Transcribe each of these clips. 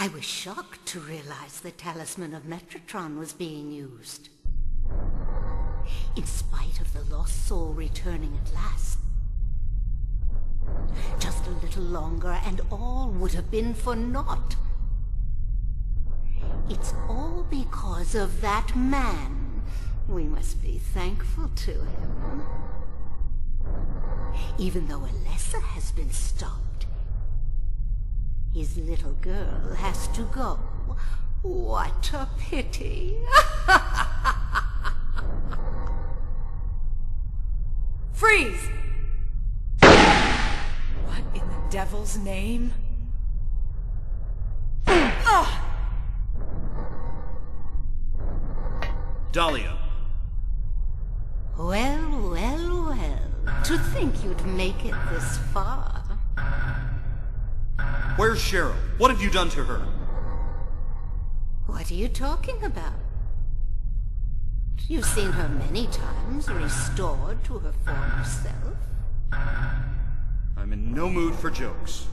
I was shocked to realize the talisman of Metatron was being used. In spite of the lost soul returning at last. Just a little longer and all would have been for naught. It's all because of that man. We must be thankful to him. Even though Alessa has been stopped, his little girl has to go. What a pity! Freeze! What in the devil's name? Dahlia. Well, well, well. To think you'd make it this far. Where's Cheryl? What have you done to her? What are you talking about? You've seen her many times, restored to her former self. I'm in no mood for jokes.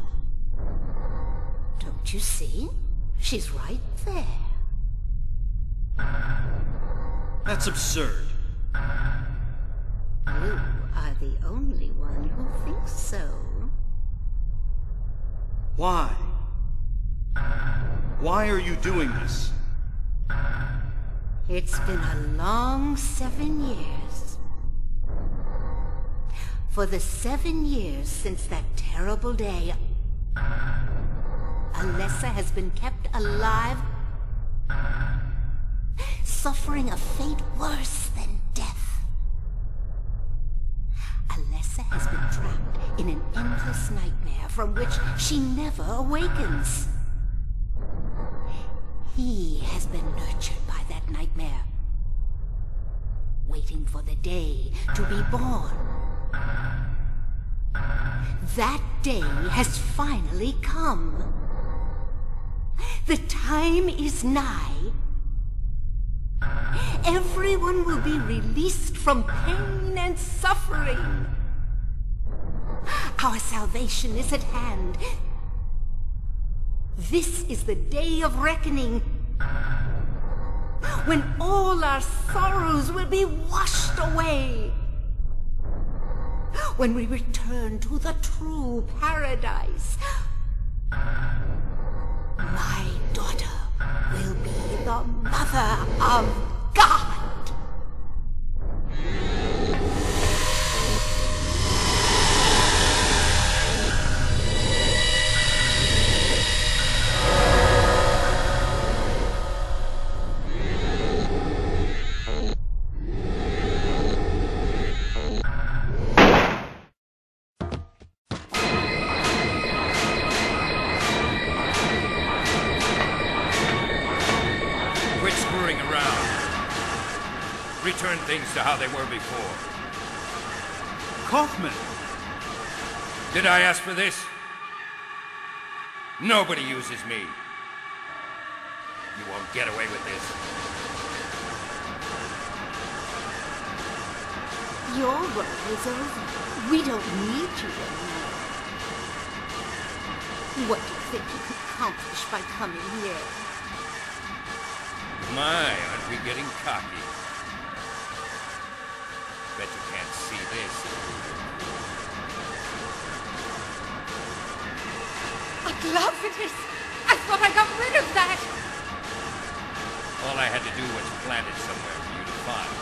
Don't you see? She's right there. That's absurd. You are the only one who thinks so. Why? Why are you doing this? It's been a long 7 years. For the 7 years since that terrible day, Alessa has been kept alive, suffering a fate worse than death. Alessa has been trapped in an endless nightmare from which she never awakens. He has been nurtured by that nightmare, waiting for the day to be born. That day has finally come. The time is nigh. Everyone will be released from pain and suffering. Our salvation is at hand. This is the day of reckoning, when all our sorrows will be washed away. When we return to the true paradise, my daughter will be the mother of God! Quit screwing around. Return things to how they were before. Kaufmann! Did I ask for this? Nobody uses me. You won't get away with this. Your work is over. We don't need you anymore. What do you think you could accomplish by coming here? My, aren't we getting cocky? Bet you can't see this. What love it is! I thought I got rid of that! All I had to do was plant it somewhere for you to find.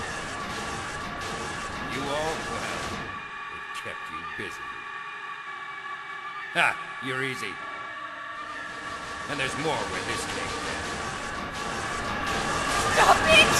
You all, well, it kept you busy. Ha! You're easy. And there's more where this came from. Stop it!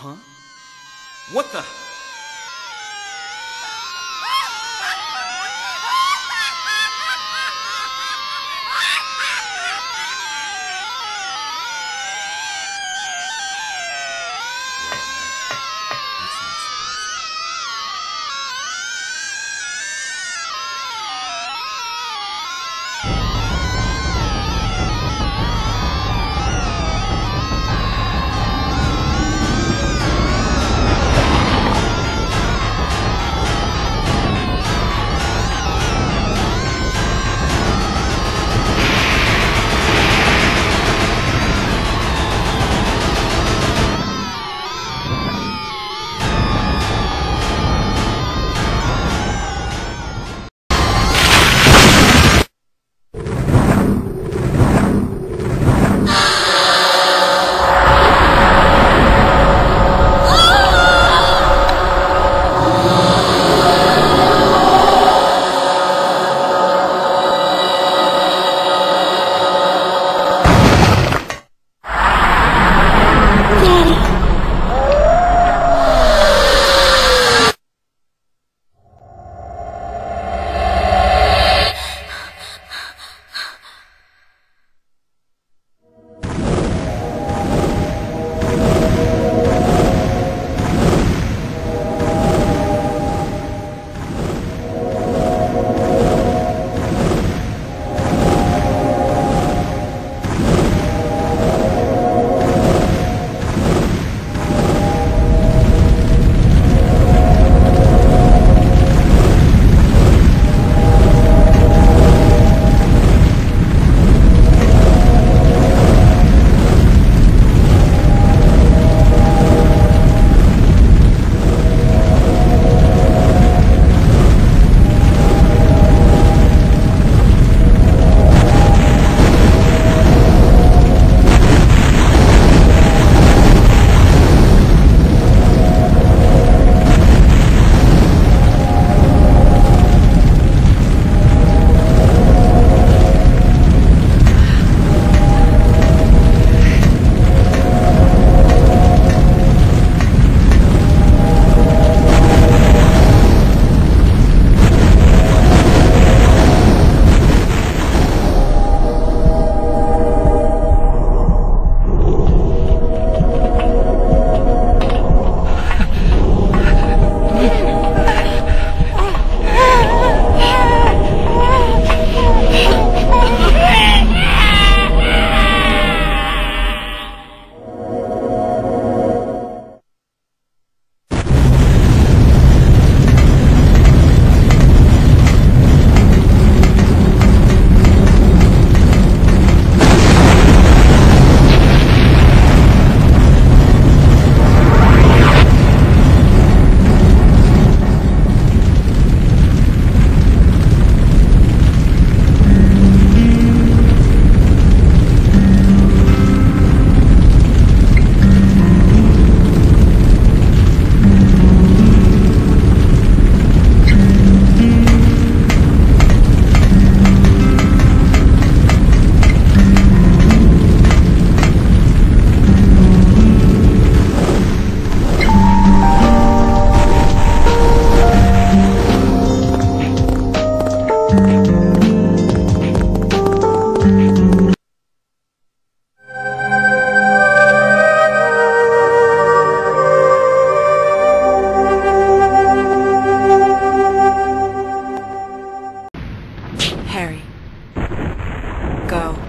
Huh? What the? Harry, go.